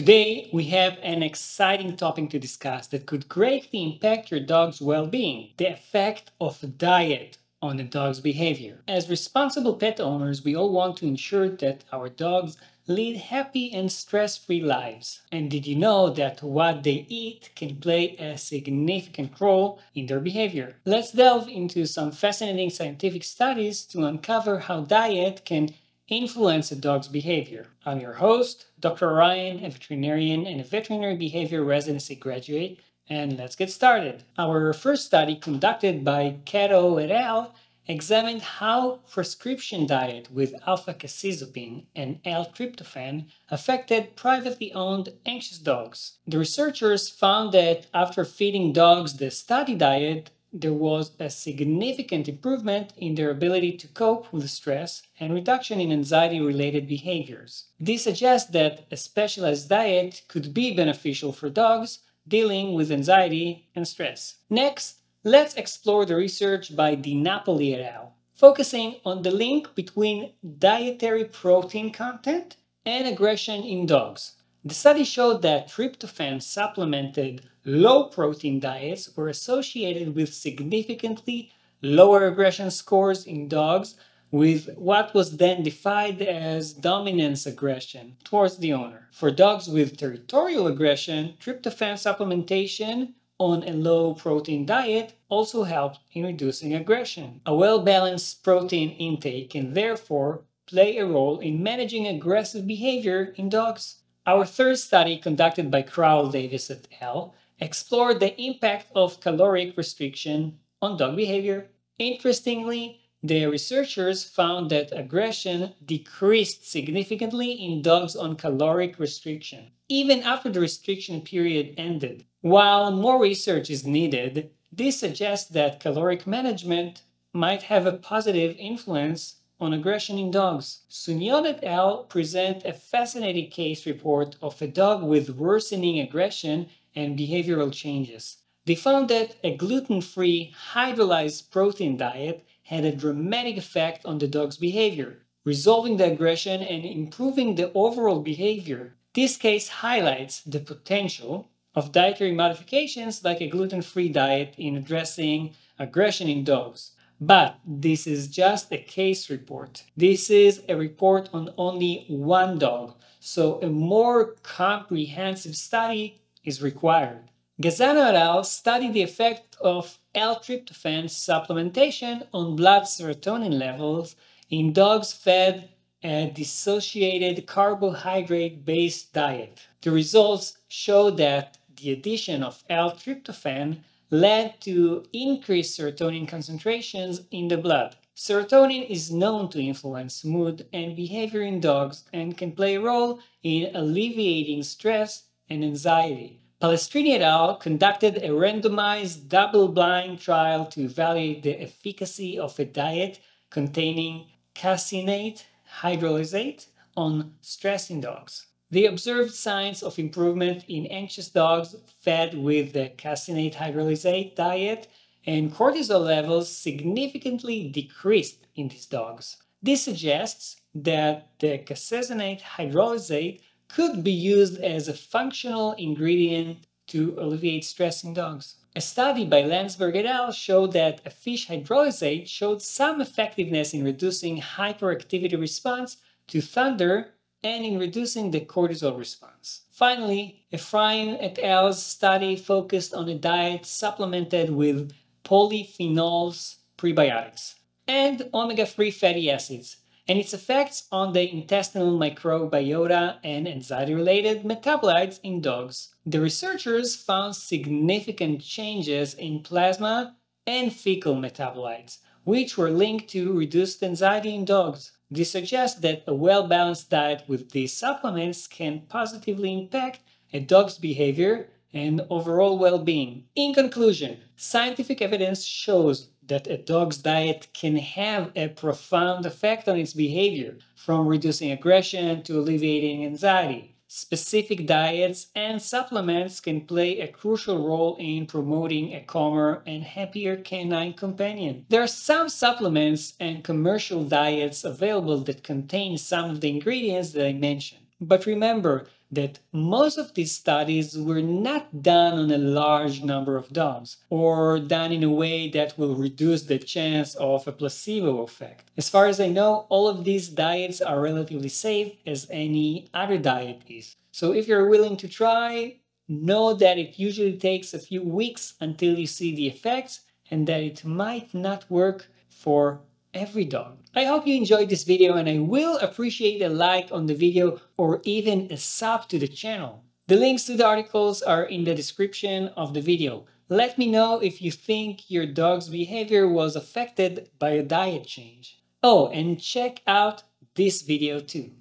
Today, we have an exciting topic to discuss that could greatly impact your dog's well-being, the effect of diet on the dog's behavior. As responsible pet owners, we all want to ensure that our dogs lead happy and stress-free lives. And did you know that what they eat can play a significant role in their behavior? Let's delve into some fascinating scientific studies to uncover how diet can influence a dog's behavior. I'm your host, Dr. Orion, a veterinarian and a veterinary behavior residency graduate, and let's get started. Our first study, conducted by Kato et al., examined how prescription diet with alpha-casozepine and L-tryptophan affected privately owned anxious dogs. The researchers found that after feeding dogs the study diet, there was a significant improvement in their ability to cope with stress and reduction in anxiety-related behaviors. This suggests that a specialized diet could be beneficial for dogs dealing with anxiety and stress. Next, let's explore the research by DeNapoli et al., focusing on the link between dietary protein content and aggression in dogs. The study showed that tryptophan-supplemented low-protein diets were associated with significantly lower aggression scores in dogs, with what was then defined as dominance aggression towards the owner. For dogs with territorial aggression, tryptophan supplementation on a low-protein diet also helped in reducing aggression. A well-balanced protein intake can therefore play a role in managing aggressive behavior in dogs. Our third study, conducted by Crowell Davis et al., explored the impact of caloric restriction on dog behavior. Interestingly, the researchers found that aggression decreased significantly in dogs on caloric restriction, even after the restriction period ended. While more research is needed, this suggests that caloric management might have a positive influence on aggression in dogs. Suno et al. Present a fascinating case report of a dog with worsening aggression and behavioral changes. They found that a gluten-free, hydrolyzed protein diet had a dramatic effect on the dog's behavior, resolving the aggression and improving the overall behavior. This case highlights the potential of dietary modifications like a gluten-free diet in addressing aggression in dogs. But this is just a case report. This is a report on only one dog, so a more comprehensive study is required. Gazzano et al. Studied the effect of L-tryptophan supplementation on blood serotonin levels in dogs fed a dissociated carbohydrate-based diet. The results show that the addition of L-tryptophan led to increased serotonin concentrations in the blood. Serotonin is known to influence mood and behavior in dogs and can play a role in alleviating stress and anxiety. Palestrini et al. Conducted a randomized double-blind trial to evaluate the efficacy of a diet containing caseinate hydrolysate on stress in dogs. They observed signs of improvement in anxious dogs fed with the caseinate hydrolysate diet, and cortisol levels significantly decreased in these dogs. This suggests that the caseinate hydrolysate could be used as a functional ingredient to alleviate stress in dogs. A study by Landsberg et al. Showed that a fish hydrolysate showed some effectiveness in reducing hyperactivity response to thunder and in reducing the cortisol response. Finally, Efrain et al.'s study focused on a diet supplemented with polyphenols, prebiotics, and omega-3 fatty acids, and its effects on the intestinal microbiota and anxiety-related metabolites in dogs. The researchers found significant changes in plasma and fecal metabolites, which were linked to reduced anxiety in dogs. This suggests that a well-balanced diet with these supplements can positively impact a dog's behavior and overall well-being. In conclusion, scientific evidence shows that a dog's diet can have a profound effect on its behavior, from reducing aggression to alleviating anxiety. Specific diets and supplements can play a crucial role in promoting a calmer and happier canine companion. There are some supplements and commercial diets available that contain some of the ingredients that I mentioned. But remember, that most of these studies were not done on a large number of dogs or done in a way that will reduce the chance of a placebo effect. As far as I know, all of these diets are relatively safe as any other diet is. So if you're willing to try, know that it usually takes a few weeks until you see the effects and that it might not work for every dog. I hope you enjoyed this video and I will appreciate a like on the video or even a sub to the channel. The links to the articles are in the description of the video. Let me know if you think your dog's behavior was affected by a diet change. Oh, and check out this video too.